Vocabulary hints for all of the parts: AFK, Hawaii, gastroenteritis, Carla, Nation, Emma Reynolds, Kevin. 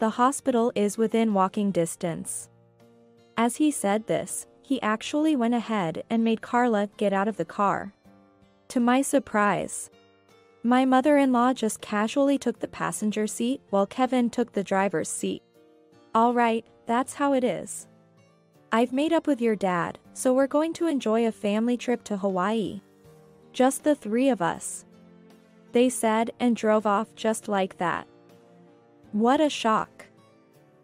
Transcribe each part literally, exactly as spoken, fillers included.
The hospital is within walking distance. As he said this, he actually went ahead and made Carla get out of the car. To my surprise, my mother-in-law just casually took the passenger seat while Kevin took the driver's seat. All right, that's how it is. I've made up with your dad, so we're going to enjoy a family trip to Hawaii. Just the three of us, they said, and drove off just like that. What a shock.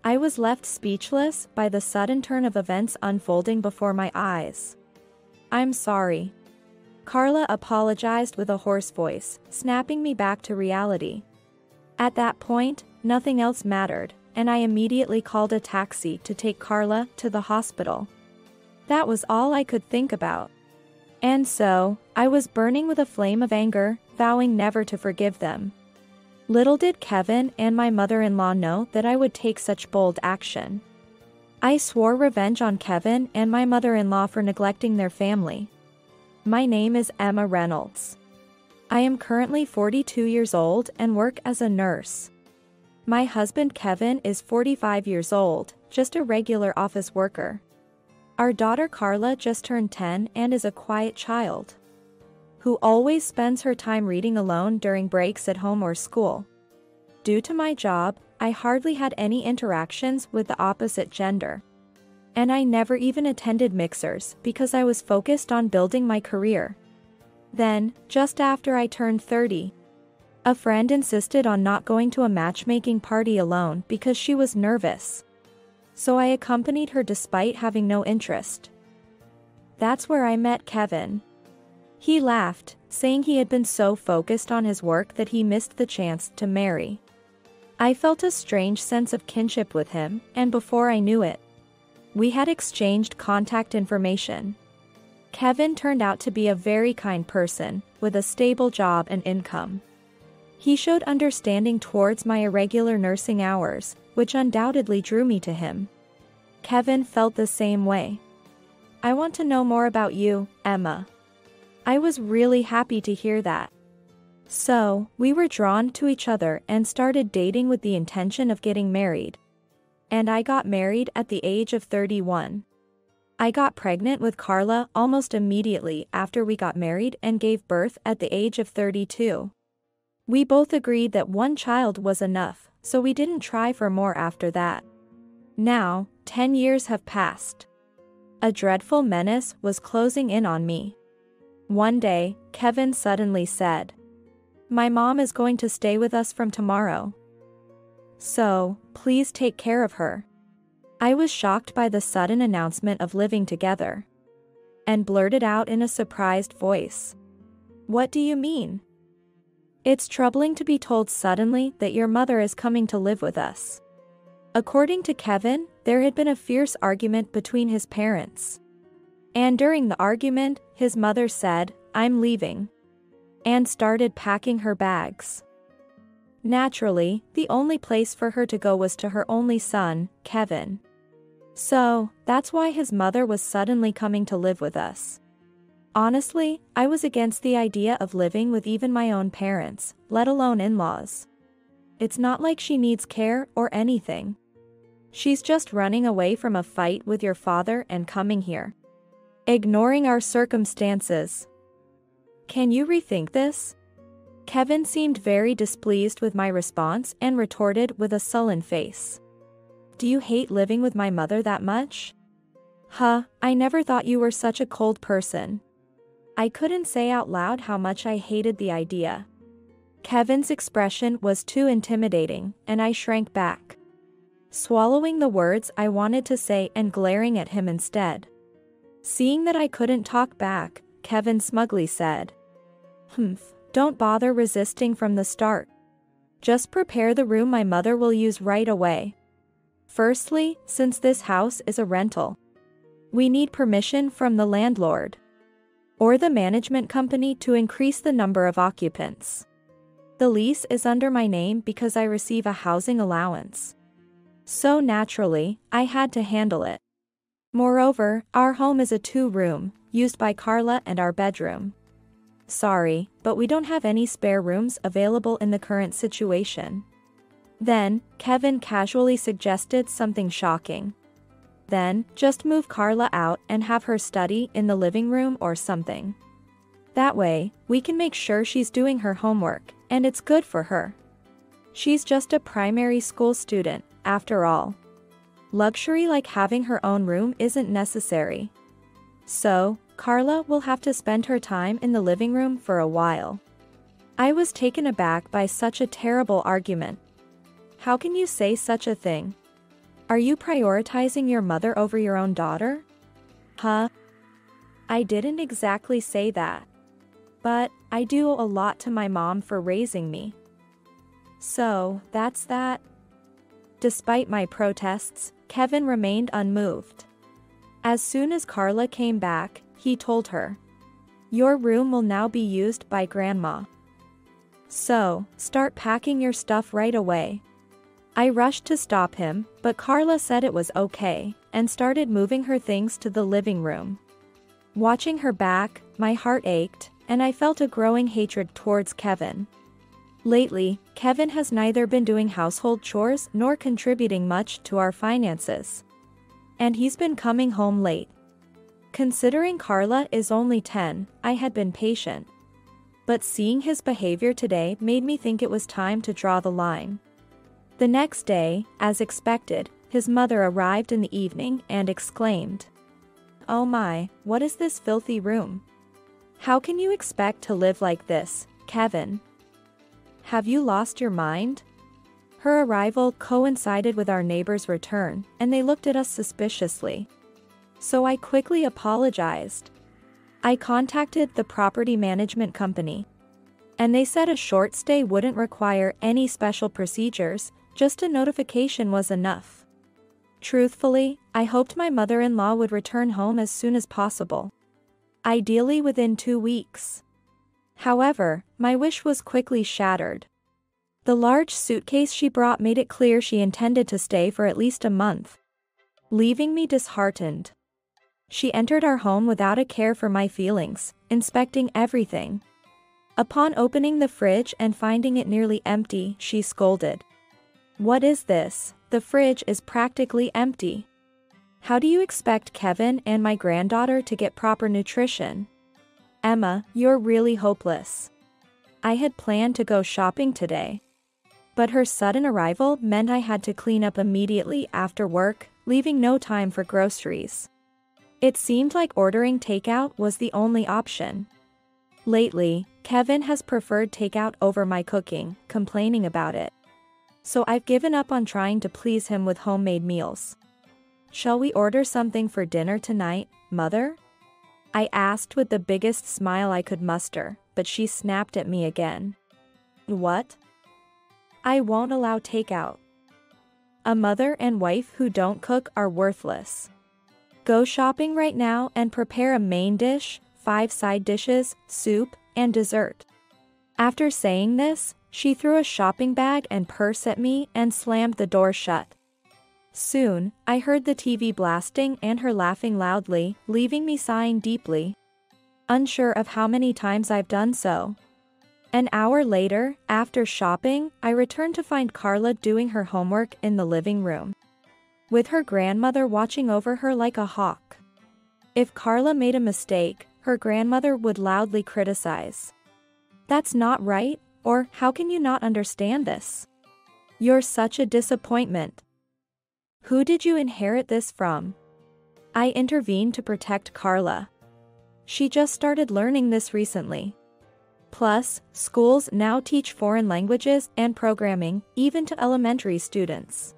I was left speechless by the sudden turn of events unfolding before my eyes. I'm sorry. Carla apologized with a hoarse voice, snapping me back to reality. At that point, nothing else mattered, and I immediately called a taxi to take Carla to the hospital. That was all I could think about. And so, I was burning with a flame of anger, vowing never to forgive them. Little did Kevin and my mother-in-law know that I would take such bold action. I swore revenge on Kevin and my mother-in-law for neglecting their family. My name is Emma Reynolds. I am currently forty-two years old and work as a nurse. My husband Kevin is forty-five years old, just a regular office worker. Our daughter Carla just turned ten and is a quiet child who always spends her time reading alone during breaks at home or school. Due to my job, I hardly had any interactions with the opposite gender. And I never even attended mixers because I was focused on building my career. Then, just after I turned thirty, a friend insisted on not going to a matchmaking party alone because she was nervous. So I accompanied her despite having no interest. That's where I met Kevin. He laughed, saying he had been so focused on his work that he missed the chance to marry. I felt a strange sense of kinship with him, and before I knew it, we had exchanged contact information. Kevin turned out to be a very kind person, with a stable job and income. He showed understanding towards my irregular nursing hours, which undoubtedly drew me to him. Kevin felt the same way. I want to know more about you, Emma. I was really happy to hear that. So, we were drawn to each other and started dating with the intention of getting married. And I got married at the age of thirty-one. I got pregnant with Carla almost immediately after we got married and gave birth at the age of thirty-two. We both agreed that one child was enough, so we didn't try for more after that. Now, ten years have passed. A dreadful menace was closing in on me. One day, Kevin suddenly said, "My mom is going to stay with us from tomorrow. So, please take care of her." I was shocked by the sudden announcement of living together and blurted out in a surprised voice, "What do you mean? It's troubling to be told suddenly that your mother is coming to live with us." According to Kevin, there had been a fierce argument between his parents. And during the argument, his mother said, "I'm leaving," and started packing her bags. Naturally, the only place for her to go was to her only son, Kevin. So, that's why his mother was suddenly coming to live with us. Honestly, I was against the idea of living with even my own parents, let alone in-laws. It's not like she needs care or anything. She's just running away from a fight with your father and coming here, ignoring our circumstances. Can you rethink this?" Kevin seemed very displeased with my response and retorted with a sullen face, "Do you hate living with my mother that much? Huh, I never thought you were such a cold person." I couldn't say out loud how much I hated the idea. Kevin's expression was too intimidating, and I shrank back, swallowing the words I wanted to say and glaring at him instead. Seeing that I couldn't talk back, Kevin smugly said, "Humph, don't bother resisting from the start. Just prepare the room my mother will use right away. Firstly, since this house is a rental, we need permission from the landlord or the management company to increase the number of occupants. The lease is under my name because I receive a housing allowance. So naturally, I had to handle it. Moreover, our home is a two-room, used by Carla and our bedroom. Sorry, but we don't have any spare rooms available in the current situation. Then, Kevin casually suggested something shocking. Then, just move Carla out and have her study in the living room or something. That way, we can make sure she's doing her homework, and it's good for her. She's just a primary school student, after all. Luxury like having her own room isn't necessary. So, Carla will have to spend her time in the living room for a while. I was taken aback by such a terrible argument. How can you say such a thing? Are you prioritizing your mother over your own daughter? Huh? I didn't exactly say that. But, I do owe a lot to my mom for raising me. So, that's that. Despite my protests, Kevin remained unmoved. As soon as Carla came back, he told her, "Your room will now be used by Grandma. So, start packing your stuff right away." I rushed to stop him, but Carla said it was okay, and started moving her things to the living room. Watching her back, my heart ached, and I felt a growing hatred towards Kevin. Lately, Kevin has neither been doing household chores nor contributing much to our finances. And he's been coming home late. Considering Carla is only ten, I had been patient. But seeing his behavior today made me think it was time to draw the line. The next day, as expected, his mother arrived in the evening and exclaimed, "Oh my, what is this filthy room? How can you expect to live like this, Kevin? Have you lost your mind?" Her arrival coincided with our neighbor's return, and they looked at us suspiciously. So I quickly apologized. I contacted the property management company, and they said a short stay wouldn't require any special procedures, just a notification was enough. Truthfully, I hoped my mother-in-law would return home as soon as possible, ideally within two weeks. However, my wish was quickly shattered. The large suitcase she brought made it clear she intended to stay for at least a month, leaving me disheartened. She entered our home without a care for my feelings, inspecting everything. Upon opening the fridge and finding it nearly empty, she scolded. "What is this? The fridge is practically empty. How do you expect Kevin and my granddaughter to get proper nutrition? Emma, you're really hopeless." I had planned to go shopping today. But her sudden arrival meant I had to clean up immediately after work, leaving no time for groceries. It seemed like ordering takeout was the only option. Lately, Kevin has preferred takeout over my cooking, complaining about it. So I've given up on trying to please him with homemade meals. "Shall we order something for dinner tonight, Mother?" I asked with the biggest smile I could muster, but she snapped at me again. "What? I won't allow takeout. A mother and wife who don't cook are worthless. Go shopping right now and prepare a main dish, five side dishes, soup, and dessert." After saying this, she threw a shopping bag and purse at me and slammed the door shut. Soon, I heard the T V blasting and her laughing loudly, leaving me sighing deeply, unsure of how many times I've done so. An hour later, after shopping, I returned to find Carla doing her homework in the living room, with her grandmother watching over her like a hawk. If Carla made a mistake, her grandmother would loudly criticize. "That's not right," or "How can you not understand this? You're such a disappointment. Who did you inherit this from?" I intervened to protect Carla. She just started learning this recently. Plus, schools now teach foreign languages and programming, even to elementary students.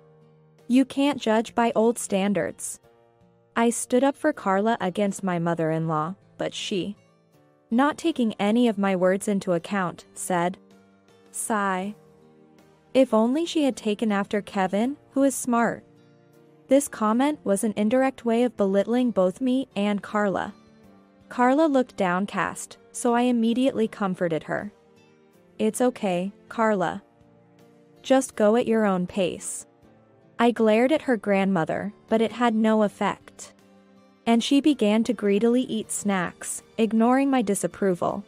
You can't judge by old standards. I stood up for Carla against my mother-in-law, but she, not taking any of my words into account, said, "Sigh." If only she had taken after Kevin, who is smart. This comment was an indirect way of belittling both me and Carla. Carla looked downcast, so I immediately comforted her. "It's okay, Carla. Just go at your own pace." I glared at her grandmother, but it had no effect. And she began to greedily eat snacks, ignoring my disapproval.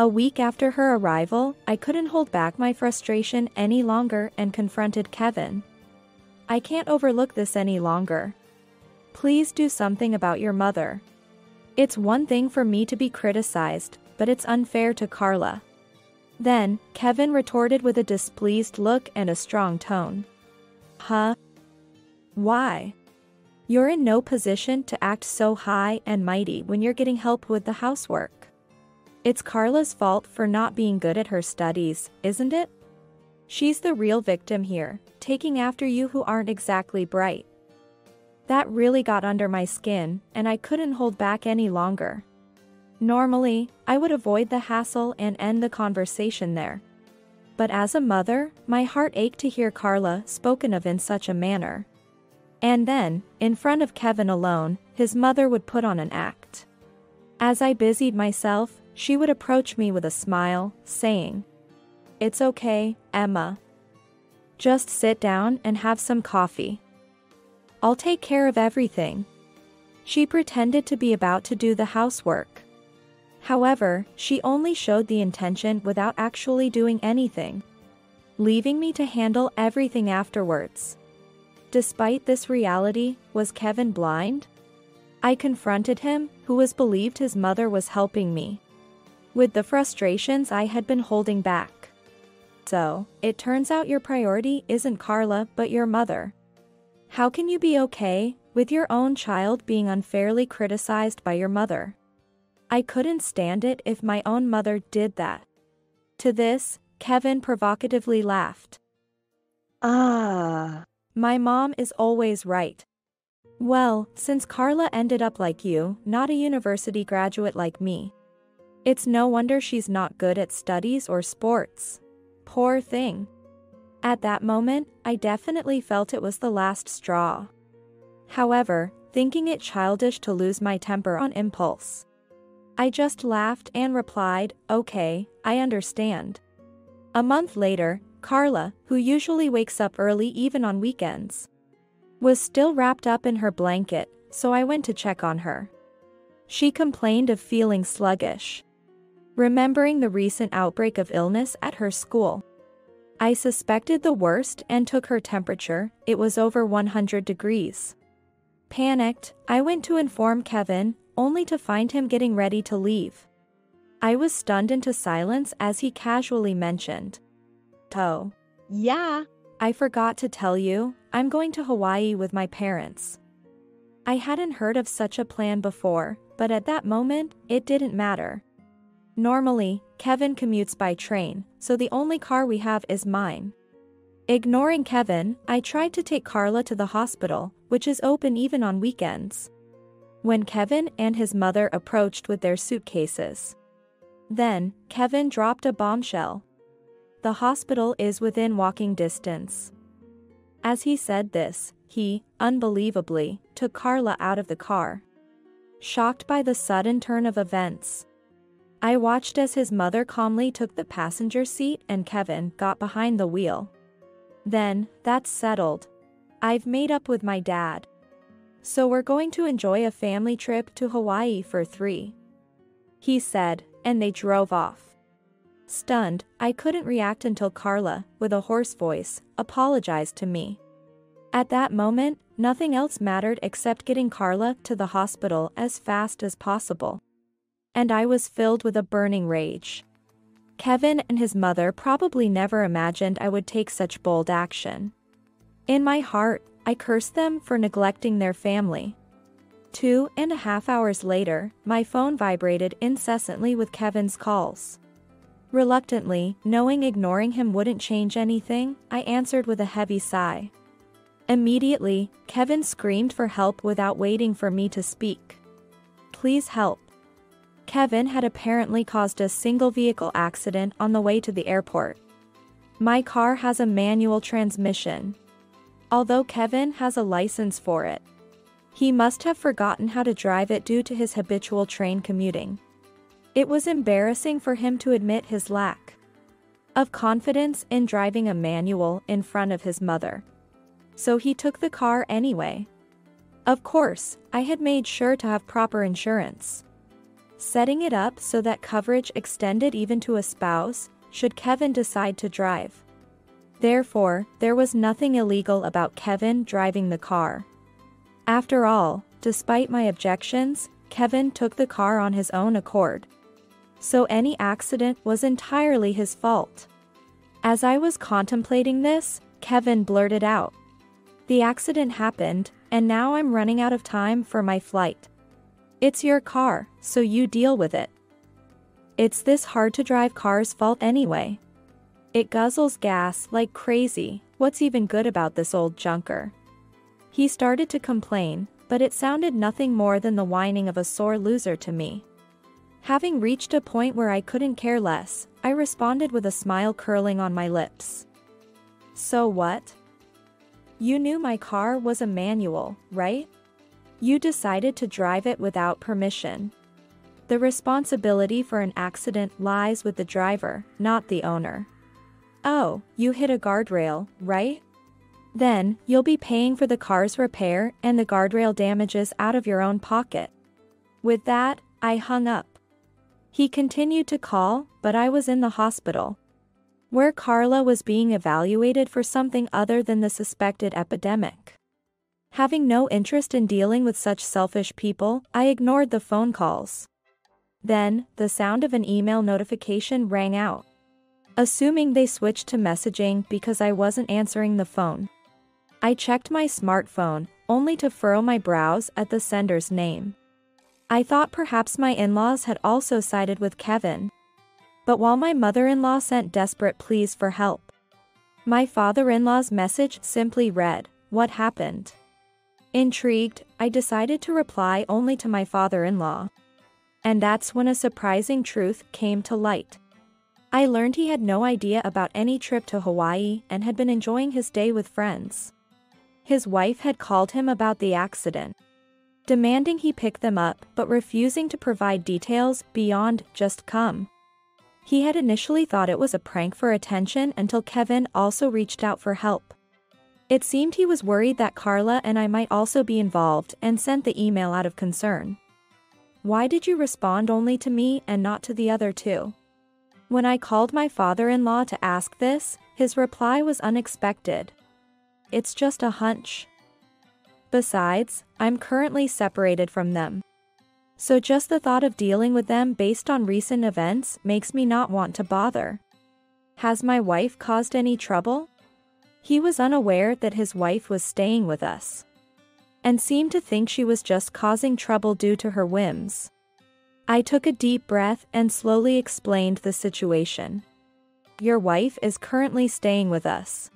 A week after her arrival, I couldn't hold back my frustration any longer and confronted Kevin. I can't overlook this any longer. Please do something about your mother. It's one thing for me to be criticized, but it's unfair to Carla. Then, Kevin retorted with a displeased look and a strong tone. Huh? Why? You're in no position to act so high and mighty when you're getting help with the housework. It's Carla's fault for not being good at her studies, isn't it? She's the real victim here, taking after you who aren't exactly bright. That really got under my skin, and I couldn't hold back any longer. Normally, I would avoid the hassle and end the conversation there. But as a mother, my heart ached to hear Carla spoken of in such a manner. And then, in front of Kevin alone, his mother would put on an act. As I busied myself, she would approach me with a smile, saying, "It's okay, Emma. Just sit down and have some coffee. I'll take care of everything." She pretended to be about to do the housework. However, she only showed the intention without actually doing anything, leaving me to handle everything afterwards. Despite this reality, was Kevin blind? I confronted him, who was believed his mother was helping me with the frustrations I had been holding back. "So, it turns out your priority isn't Carla but your mother. How can you be okay with your own child being unfairly criticized by your mother?" I couldn't stand it if my own mother did that. To this, Kevin provocatively laughed. "Ah, my mom is always right. Well, since Carla ended up like you, not a university graduate like me, it's no wonder she's not good at studies or sports. Poor thing." At that moment, I definitely felt it was the last straw. However, thinking it childish to lose my temper on impulse, I just laughed and replied, "Okay, I understand." A month later, Carla, who usually wakes up early even on weekends, was still wrapped up in her blanket, so I went to check on her. She complained of feeling sluggish, remembering the recent outbreak of illness at her school. I suspected the worst and took her temperature. It was over one hundred degrees. Panicked, I went to inform Kevin, only to find him getting ready to leave. I was stunned into silence as he casually mentioned, "Oh, yeah, I forgot to tell you, I'm going to Hawaii with my parents." I hadn't heard of such a plan before, but at that moment, it didn't matter. Normally, Kevin commutes by train, so the only car we have is mine. Ignoring Kevin, I tried to take Carla to the hospital, which is open even on weekends, when Kevin and his mother approached with their suitcases. Then, Kevin dropped a bombshell. The hospital is within walking distance. As he said this, he, unbelievably, took Carla out of the car. Shocked by the sudden turn of events, I watched as his mother calmly took the passenger seat and Kevin got behind the wheel. Then, "That's settled. I've made up with my dad. So we're going to enjoy a family trip to Hawaii for three," he said, and they drove off. Stunned, I couldn't react until Carla, with a hoarse voice, apologized to me. At that moment, nothing else mattered except getting Carla to the hospital as fast as possible. And I was filled with a burning rage. Kevin and his mother probably never imagined I would take such bold action. In my heart, I cursed them for neglecting their family. Two and a half hours later, my phone vibrated incessantly with Kevin's calls. Reluctantly, knowing ignoring him wouldn't change anything, I answered with a heavy sigh. Immediately, Kevin screamed for help without waiting for me to speak. "Please help. Kevin had apparently caused a single vehicle accident on the way to the airport. My car has a manual transmission, although Kevin has a license for it. He must have forgotten how to drive it due to his habitual train commuting." It was embarrassing for him to admit his lack of confidence in driving a manual in front of his mother, so he took the car anyway. Of course, I had made sure to have proper insurance, setting it up so that coverage extended even to a spouse, should Kevin decide to drive. Therefore, there was nothing illegal about Kevin driving the car. After all, despite my objections, Kevin took the car on his own accord. So any accident was entirely his fault. As I was contemplating this, Kevin blurted out, "The accident happened, and now I'm running out of time for my flight. It's your car, so you deal with it. It's this hard-to-drive car's fault anyway. It guzzles gas like crazy. What's even good about this old junker?" He started to complain, but it sounded nothing more than the whining of a sore loser to me. Having reached a point where I couldn't care less, I responded with a smile curling on my lips. "So what? You knew my car was a manual, right? You decided to drive it without permission. The responsibility for an accident lies with the driver, not the owner. Oh, you hit a guardrail, right? Then, you'll be paying for the car's repair and the guardrail damages out of your own pocket." With that, I hung up. He continued to call, but I was in the hospital, where Carla was being evaluated for something other than the suspected epidemic. Having no interest in dealing with such selfish people, I ignored the phone calls. Then, the sound of an email notification rang out. Assuming they switched to messaging because I wasn't answering the phone, I checked my smartphone, only to furrow my brows at the sender's name. I thought perhaps my in-laws had also sided with Kevin. But while my mother-in-law sent desperate pleas for help, my father-in-law's message simply read, "What happened?" Intrigued, I decided to reply only to my father-in-law. And that's when a surprising truth came to light. I learned he had no idea about any trip to Hawaii and had been enjoying his day with friends. His wife had called him about the accident, demanding he pick them up but refusing to provide details beyond just come. He had initially thought it was a prank for attention until Kevin also reached out for help. It seemed he was worried that Carla and I might also be involved and sent the email out of concern. "Why did you respond only to me and not to the other two?" When I called my father-in-law to ask this, his reply was unexpected. "It's just a hunch. Besides, I'm currently separated from them. So just the thought of dealing with them based on recent events makes me not want to bother. Has my wife caused any trouble?" He was unaware that his wife was staying with us, and seemed to think she was just causing trouble due to her whims. I took a deep breath and slowly explained the situation. "Your wife is currently staying with us.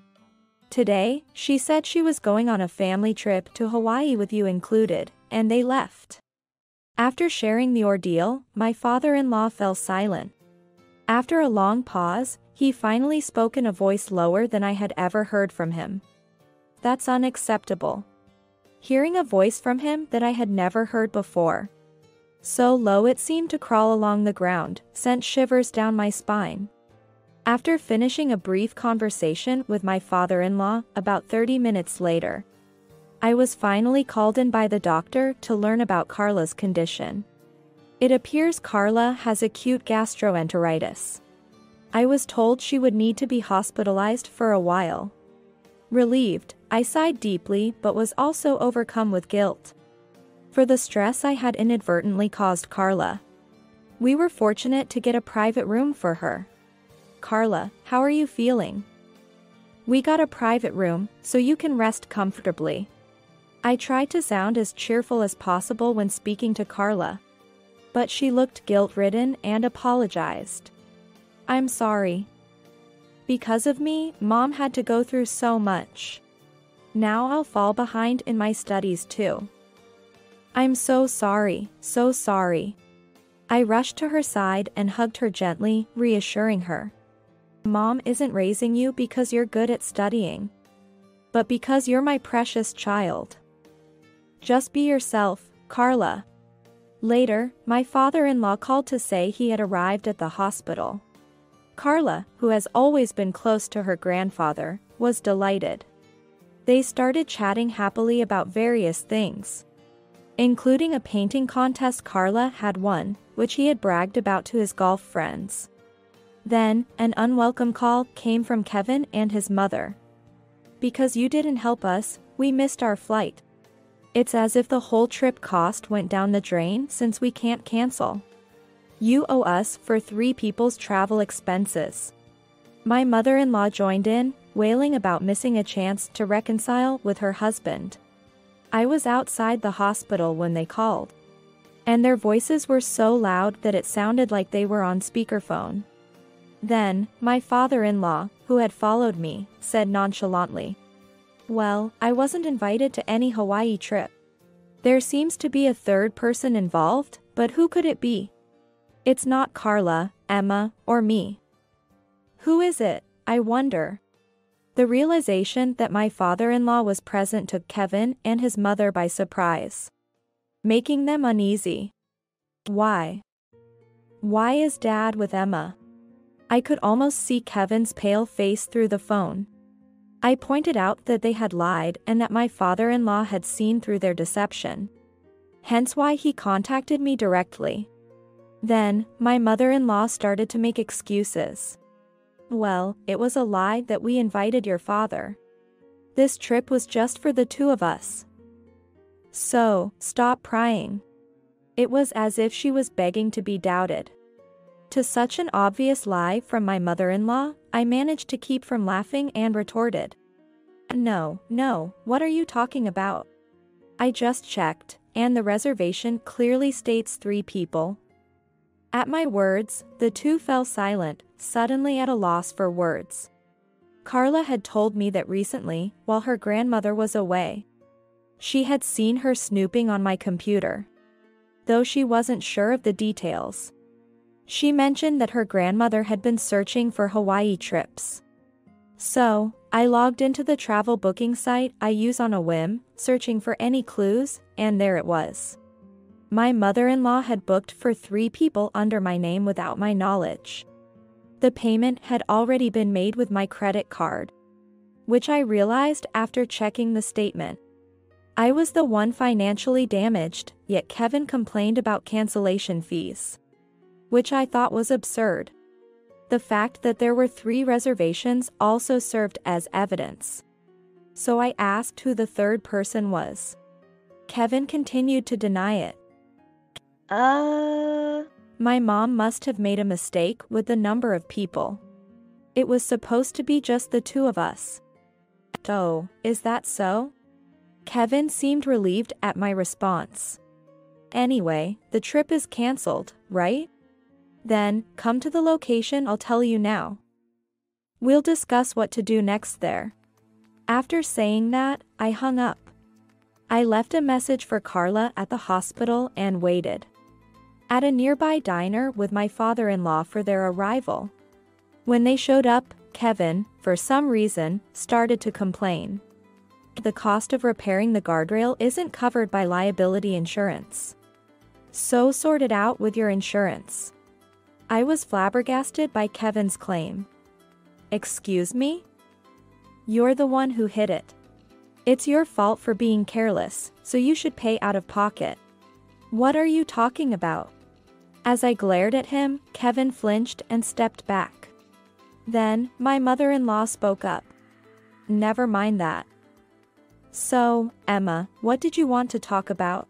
Today, she said she was going on a family trip to Hawaii with you included, and they left." After sharing the ordeal, my father-in-law fell silent. After a long pause, he finally spoke in a voice lower than I had ever heard from him. "That's unacceptable." Hearing a voice from him that I had never heard before, so low it seemed to crawl along the ground, sent shivers down my spine. After finishing a brief conversation with my father-in-law about thirty minutes later, I was finally called in by the doctor to learn about Carla's condition. It appears Carla has acute gastroenteritis. I was told she would need to be hospitalized for a while. Relieved, I sighed deeply but was also overcome with guilt for the stress I had inadvertently caused Carla. We were fortunate to get a private room for her. "Carla, how are you feeling? We got a private room, so you can rest comfortably." I tried to sound as cheerful as possible when speaking to Carla, but she looked guilt-ridden and apologized. "I'm sorry. Because of me, Mom had to go through so much. Now I'll fall behind in my studies too. I'm so sorry, so sorry." I rushed to her side and hugged her gently, reassuring her. "Mom isn't raising you because you're good at studying, but because you're my precious child. Just be yourself, Carla." Later, my father-in-law called to say he had arrived at the hospital. Carla, who has always been close to her grandfather, was delighted. They started chatting happily about various things. including a painting contest Carla had won, which he had bragged about to his golf friends. Then, an unwelcome call came from Kevin and his mother. "Because you didn't help us, we missed our flight. It's as if the whole trip cost went down the drain since we can't cancel. You owe us for three people's travel expenses." My mother-in-law joined in, wailing about missing a chance to reconcile with her husband. I was outside the hospital when they called, and their voices were so loud that it sounded like they were on speakerphone. Then, my father-in-law, who had followed me, said nonchalantly, "Well, I wasn't invited to any Hawaii trip. There seems to be a third person involved, but who could it be? It's not Carla, Emma, or me. Who is it, I wonder?" The realization that my father-in-law was present took Kevin and his mother by surprise, making them uneasy. Why? Why is Dad with Emma? I could almost see Kevin's pale face through the phone. I pointed out that they had lied and that my father-in-law had seen through their deception, hence why he contacted me directly. Then, my mother-in-law started to make excuses. "Well, it was a lie that we invited your father. This trip was just for the two of us." So, stop prying. It was as if she was begging to be doubted. To such an obvious lie from my mother-in-law, I managed to keep from laughing and retorted, "No, no, what are you talking about? I just checked, and the reservation clearly states three people." At my words, the two fell silent, suddenly at a loss for words. Carla had told me that recently, while her grandmother was away, she had seen her snooping on my computer, though she wasn't sure of the details. She mentioned that her grandmother had been searching for Hawaii trips. So, I logged into the travel booking site I use on a whim, searching for any clues, and there it was. My mother-in-law had booked for three people under my name without my knowledge. The payment had already been made with my credit card, which I realized after checking the statement. I was the one financially damaged, yet Kevin complained about cancellation fees, which I thought was absurd. The fact that there were three reservations also served as evidence. So I asked who the third person was. Kevin continued to deny it. Uh... My mom must have made a mistake with the number of people. It was supposed to be just the two of us. "Oh, is that so?" Kevin seemed relieved at my response. "Anyway, the trip is cancelled, right? Then, come to the location I'll tell you now. We'll discuss what to do next there." After saying that, I hung up. I left a message for Carla at the hospital and waited at a nearby diner with my father-in-law for their arrival. When they showed up, Kevin, for some reason, started to complain. "The cost of repairing the guardrail isn't covered by liability insurance. So sort it out with your insurance." I was flabbergasted by Kevin's claim. "Excuse me? You're the one who hit it. It's your fault for being careless, so you should pay out of pocket. What are you talking about?" As I glared at him, Kevin flinched and stepped back. Then, my mother-in-law spoke up. "Never mind that. So, Emma, what did you want to talk about?"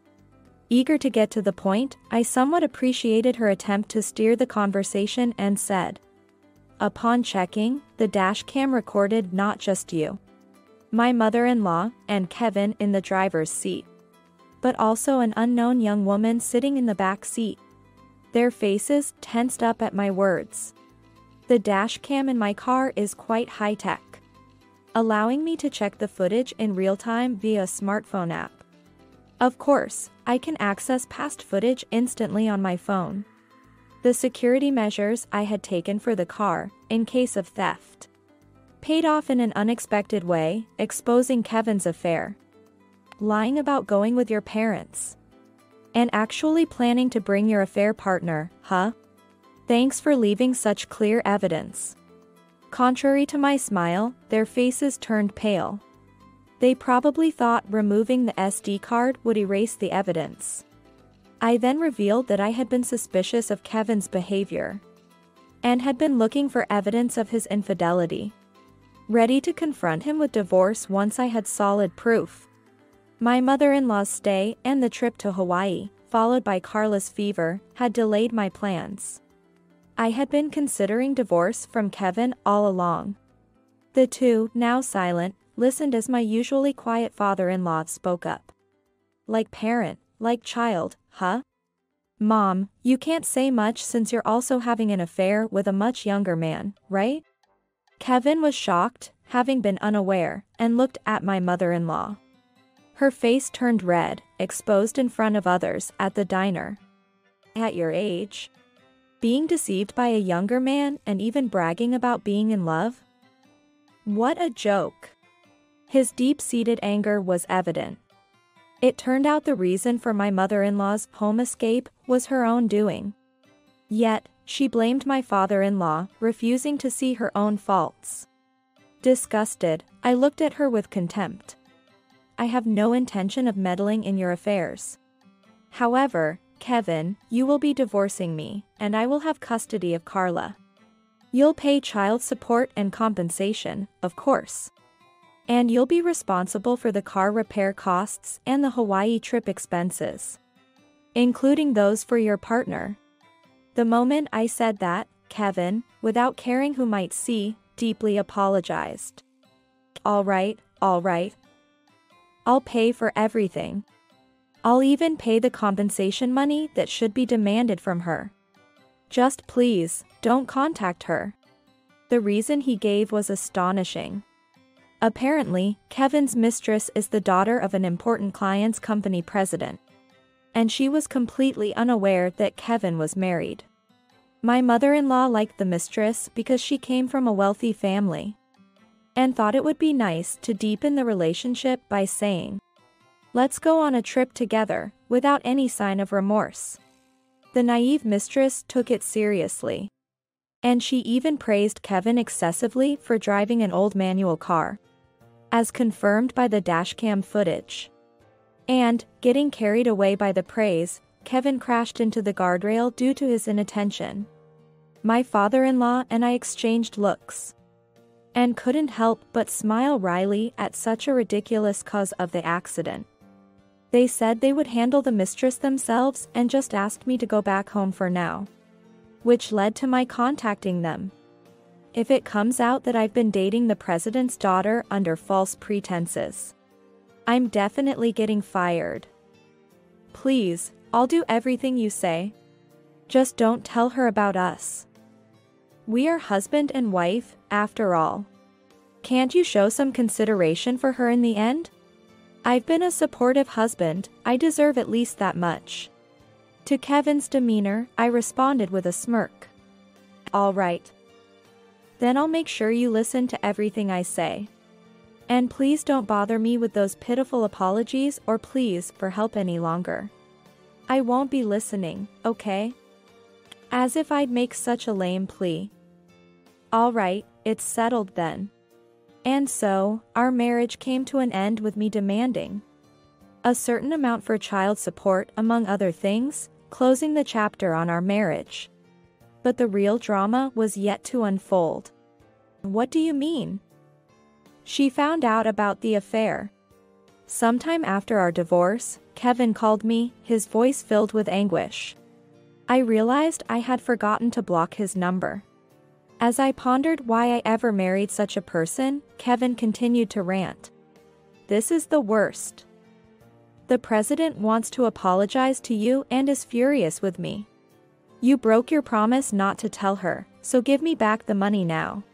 Eager to get to the point, I somewhat appreciated her attempt to steer the conversation and said, "Upon checking, the dash cam recorded not just you, my mother-in-law, and Kevin in the driver's seat, but also an unknown young woman sitting in the back seat." Their faces tensed up at my words. "The dash cam in my car is quite high-tech, allowing me to check the footage in real time via a smartphone app. Of course, I can access past footage instantly on my phone. The security measures I had taken for the car, in case of theft, paid off in an unexpected way, exposing Kevin's affair, lying about going with your parents, and actually planning to bring your affair partner, huh? Thanks for leaving such clear evidence." Contrary to my smile, their faces turned pale. They probably thought removing the S D card would erase the evidence. I then revealed that I had been suspicious of Kevin's behavior and had been looking for evidence of his infidelity, ready to confront him with divorce once I had solid proof. My mother-in-law's stay and the trip to Hawaii, followed by Carla's fever, had delayed my plans. I had been considering divorce from Kevin all along. The two, now silent, listened as my usually quiet father-in-law spoke up. Like parent, like child, huh? Mom, you can't say much since you're also having an affair with a much younger man, right? Kevin was shocked, having been unaware, and looked at my mother-in-law. Her face turned red, exposed in front of others at the diner. At your age, being deceived by a younger man and even bragging about being in love? What a joke. His deep-seated anger was evident. It turned out the reason for my mother-in-law's home escape was her own doing. Yet, she blamed my father-in-law, refusing to see her own faults. Disgusted, I looked at her with contempt. I have no intention of meddling in your affairs. However, Kevin, you will be divorcing me, and I will have custody of Carla. You'll pay child support and compensation, of course. And you'll be responsible for the car repair costs and the Hawaii trip expenses, including those for your partner. The moment I said that, Kevin, without caring who might see, deeply apologized. All right, all right. I'll pay for everything. I'll even pay the compensation money that should be demanded from her. Just please, don't contact her. The reason he gave was astonishing. Apparently, Kevin's mistress is the daughter of an important client's company president, and she was completely unaware that Kevin was married. My mother-in-law liked the mistress because she came from a wealthy family and thought it would be nice to deepen the relationship by saying, "Let's go on a trip together," without any sign of remorse. The naive mistress took it seriously, and she even praised Kevin excessively for driving an old manual car, as confirmed by the dashcam footage. And, getting carried away by the praise, Kevin crashed into the guardrail due to his inattention. My father-in-law and I exchanged looks, and couldn't help but smile wryly at such a ridiculous cause of the accident. They said they would handle the mistress themselves and just asked me to go back home for now, which led to my contacting them. If it comes out that I've been dating the president's daughter under false pretenses, I'm definitely getting fired. Please, I'll do everything you say. Just don't tell her about us. We are husband and wife, after all. Can't you show some consideration for her in the end? I've been a supportive husband, I deserve at least that much. To Kevin's demeanor, I responded with a smirk. All right. Then I'll make sure you listen to everything I say. And please don't bother me with those pitiful apologies or pleas for help any longer. I won't be listening, okay? As if I'd make such a lame plea. All right, it's settled then. And so, our marriage came to an end with me demanding a certain amount for child support, among other things, closing the chapter on our marriage. But the real drama was yet to unfold. What do you mean? She found out about the affair. Sometime after our divorce, Kevin called me, his voice filled with anguish. I realized I had forgotten to block his number. As I pondered why I ever married such a person, Kevin continued to rant. This is the worst. The president wants to apologize to you and is furious with me. You broke your promise not to tell her, so give me back the money now.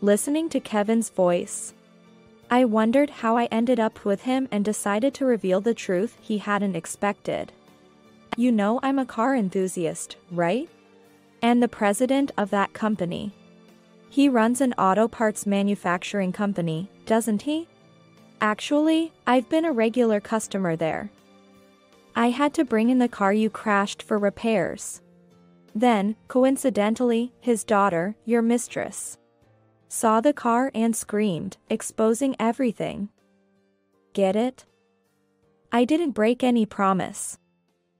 Listening to Kevin's voice, I wondered how I ended up with him and decided to reveal the truth he hadn't expected. You know I'm a car enthusiast, right? And the president of that company. He runs an auto parts manufacturing company, doesn't he? Actually, I've been a regular customer there. I had to bring in the car you crashed for repairs. Then, coincidentally, his daughter, your mistress, saw the car and screamed, exposing everything. Get it? I didn't break any promise.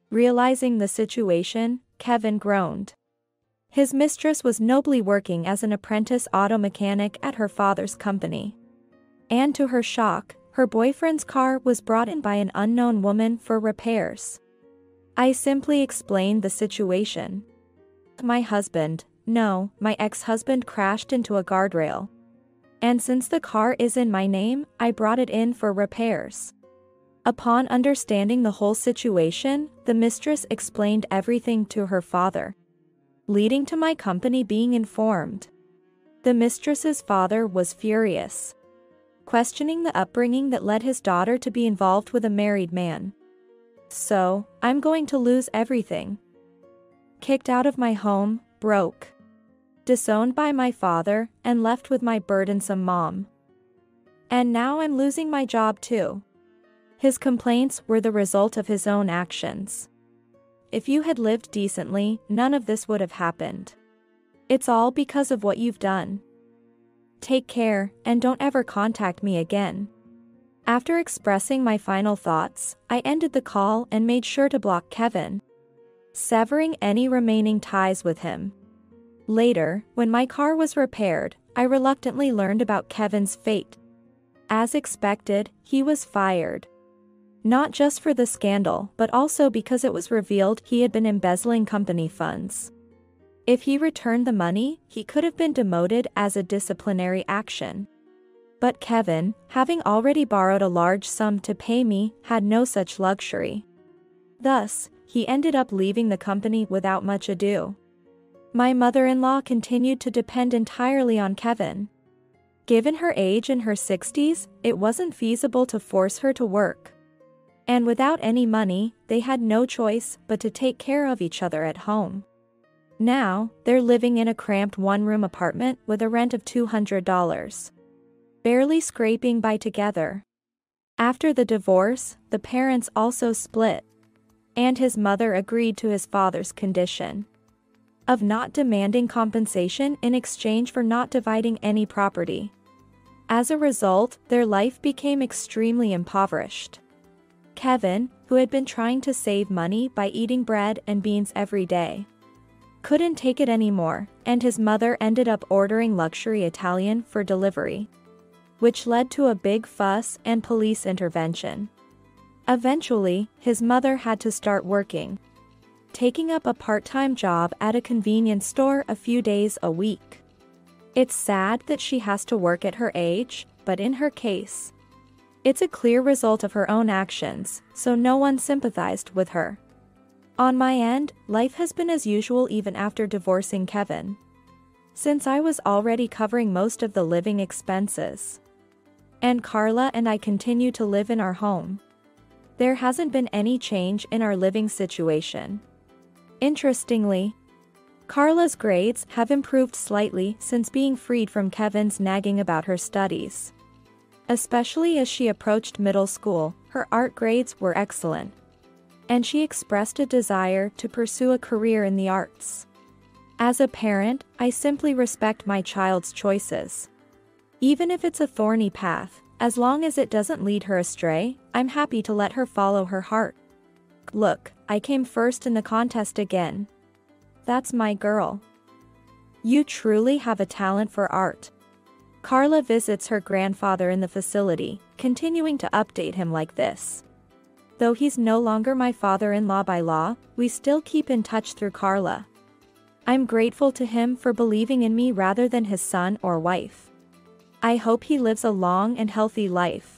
Realizing the situation, Kevin groaned. His mistress was nobly working as an apprentice auto mechanic at her father's company. And to her shock, her boyfriend's car was brought in by an unknown woman for repairs. I simply explained the situation. My husband, no, my ex-husband crashed into a guardrail. And since the car is in my name, I brought it in for repairs. Upon understanding the whole situation, the mistress explained everything to her father, leading to my company being informed. The mistress's father was furious, questioning the upbringing that led his daughter to be involved with a married man. So, I'm going to lose everything. Kicked out of my home, broke, disowned by my father, and left with my burdensome mom. And now I'm losing my job too. His complaints were the result of his own actions. If you had lived decently, none of this would have happened. It's all because of what you've done. Take care, and don't ever contact me again. After expressing my final thoughts, I ended the call and made sure to block Kevin, severing any remaining ties with him. Later, when my car was repaired, I reluctantly learned about Kevin's fate. As expected, he was fired. Not just for the scandal, but also because it was revealed he had been embezzling company funds. If he returned the money, he could have been demoted as a disciplinary action. But Kevin, having already borrowed a large sum to pay me, had no such luxury. Thus, he ended up leaving the company without much ado. My mother-in-law continued to depend entirely on Kevin. Given her age in her sixties, it wasn't feasible to force her to work. And without any money, they had no choice but to take care of each other at home. Now, they're living in a cramped one-room apartment with a rent of two hundred dollars. Barely scraping by together. After the divorce, the parents also split, and his mother agreed to his father's condition of not demanding compensation in exchange for not dividing any property. As a result, their life became extremely impoverished. Kevin, who had been trying to save money by eating bread and beans every day, couldn't take it anymore, and his mother ended up ordering luxury Italian for delivery, which led to a big fuss and police intervention. Eventually, his mother had to start working, taking up a part-time job at a convenience store a few days a week. It's sad that she has to work at her age, but in her case, it's a clear result of her own actions, so no one sympathized with her. On my end, life has been as usual even after divorcing Kevin, since I was already covering most of the living expenses. And Carla and I continue to live in our home. There hasn't been any change in our living situation. Interestingly, Carla's grades have improved slightly since being freed from Kevin's nagging about her studies. Especially as she approached middle school, her art grades were excellent, and she expressed a desire to pursue a career in the arts. As a parent, I simply respect my child's choices. Even if it's a thorny path, as long as it doesn't lead her astray, I'm happy to let her follow her heart. Look, I came first in the contest again. That's my girl. You truly have a talent for art. Carla visits her grandfather in the facility, continuing to update him like this. Though he's no longer my father-in-law by law, we still keep in touch through Carla. I'm grateful to him for believing in me rather than his son or wife. I hope he lives a long and healthy life.